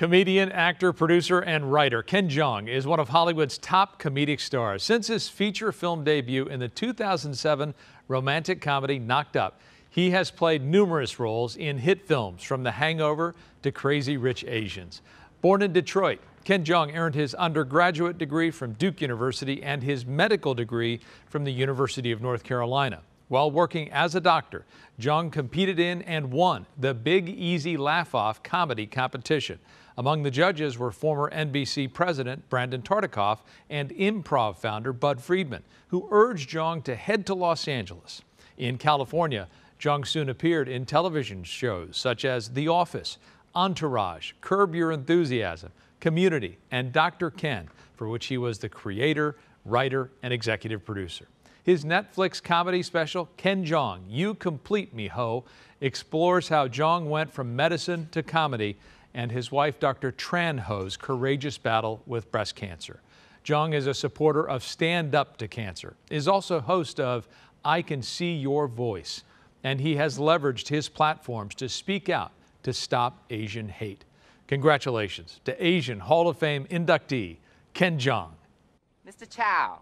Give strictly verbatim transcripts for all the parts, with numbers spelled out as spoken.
Comedian, actor, producer, and writer Ken Jeong is one of Hollywood's top comedic stars. Since his feature film debut in the two thousand seven romantic comedy Knocked Up, he has played numerous roles in hit films from The Hangover to Crazy Rich Asians. Born in Detroit, Ken Jeong earned his undergraduate degree from Duke University and his medical degree from the University of North Carolina. While working as a doctor, Jeong competed in and won the Big Easy Laugh-Off comedy competition. Among the judges were former N B C president Brandon Tartikoff and improv founder Bud Friedman, who urged Jeong to head to Los Angeles. In California, Jeong soon appeared in television shows such as The Office, Entourage, Curb Your Enthusiasm, Community, and Doctor Ken, for which he was the creator, writer, and executive producer. His Netflix comedy special, Ken Jeong, You Complete Me, Ho, explores how Jeong went from medicine to comedy and his wife, Doctor Tran Ho's courageous battle with breast cancer. Jeong is a supporter of Stand Up to Cancer, is also host of I Can See Your Voice, and he has leveraged his platforms to speak out to stop Asian hate. Congratulations to Asian Hall of Fame inductee, Ken Jeong. Mister Chow.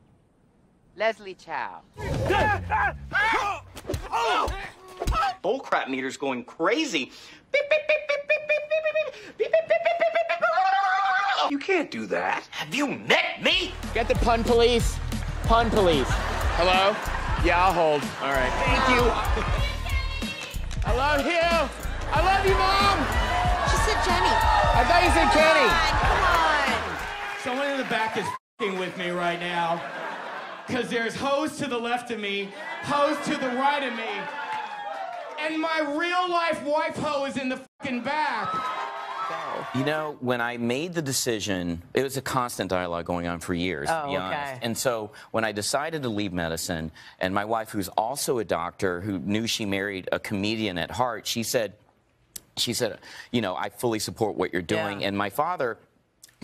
Leslie Chow. Bullcrap meter's going crazy. You can't do that. Have you met me? Get the pun police. Pun police. Hello? Yeah, I'll hold. All right. Thank you. I love you. I love you, Mom! She said Jenny. I thought you said Kenny. Come on, come on. Someone in the back is f***ing with me right now. Because there's hoes to the left of me, hoes to the right of me. And my real-life wife hoe is in the f***ing back. You know, when I made the decision, it was a constant dialogue going on for years, oh, to be honest. Okay. And so when I decided to leave medicine, and my wife, who's also a doctor, who knew she married a comedian at heart, she said... She said, you know, I fully support what you're doing. Yeah. And my father,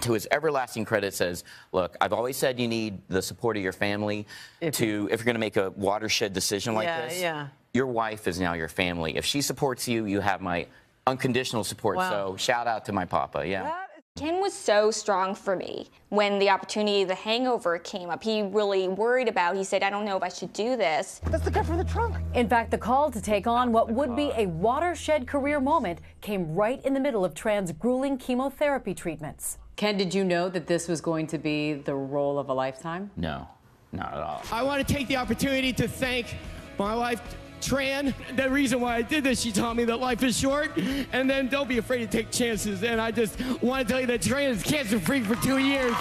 to his everlasting credit, says, look, I've always said you need the support of your family if to, you... if you're going to make a watershed decision like yeah, this, yeah. your wife is now your family. If she supports you, you have my unconditional support. Wow. So shout out to my papa. Yeah. That... Ken was so strong for me when the opportunity, The Hangover, came up. He really worried about it. He said, I don't know if I should do this. That's the guy from the trunk. In fact, the call to take on what would be a watershed career moment came right in the middle of Tran's grueling chemotherapy treatments. Ken, did you know that this was going to be the role of a lifetime? No, not at all. I want to take the opportunity to thank my wife, Tran. The reason why I did this, she taught me that life is short, and then don't be afraid to take chances. And I just want to tell you that Tran is cancer-free for two years.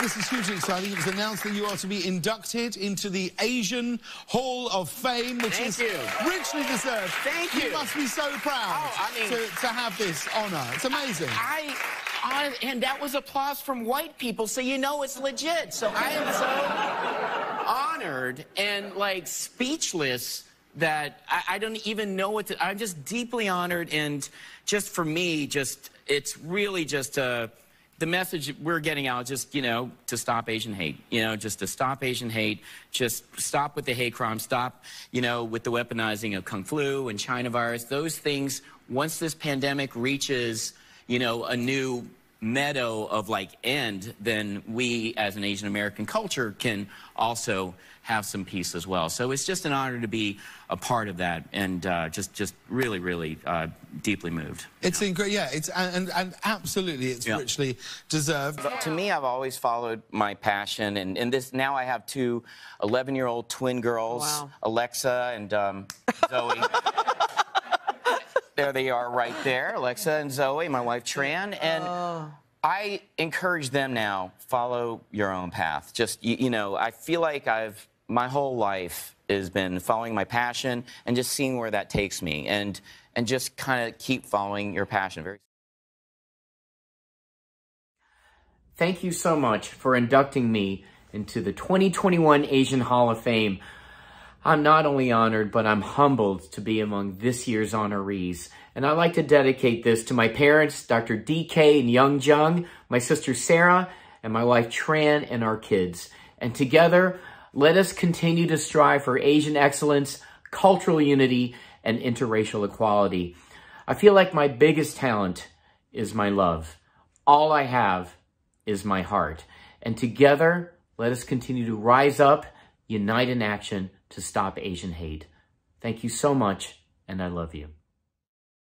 This is hugely exciting. It was announced that you are to be inducted into the Asian Hall of Fame, which Thank is you. richly deserved. Thank you. You must be so proud oh, I mean, to, to have this honor. It's amazing. I, I, I, and that was applause from white people, so you know it's legit. So I am so... honored and like speechless that I, I don't even know what to, I'm just deeply honored, and just for me, just it's really just uh, the message we're getting out, just you know, to stop Asian hate, you know, just to stop Asian hate, just stop with the hate crime, stop, you know, with the weaponizing of Kung Flu and China virus, those things. Once this pandemic reaches, you know, a new meadow of like end, then we as an Asian American culture can also have some peace as well. So it's just an honor to be a part of that, and uh, just just really really uh, deeply moved. It's incredible, yeah. It's and and absolutely, it's yeah. richly deserved. To me, I've always followed my passion, and and this now I have two eleven-year-old twin girls, wow. Alexa and um, Zoe. There they are right there, Alexa and Zoe, my wife Tran, and oh. I encourage them now, follow your own path. Just, you, you know, I feel like I've, my whole life has been following my passion and just seeing where that takes me, and, and just kind of keep following your passion. Very. Thank you so much for inducting me into the twenty twenty-one Asian Hall of Fame. I'm not only honored, but I'm humbled to be among this year's honorees. And I'd like to dedicate this to my parents, Doctor D K and Young Jung, my sister Sarah, and my wife Tran, and our kids. And together, let us continue to strive for Asian excellence, cultural unity, and interracial equality. I feel like my biggest talent is my love. All I have is my heart. And together, let us continue to rise up, unite in action to stop Asian hate. Thank you so much, and I love you.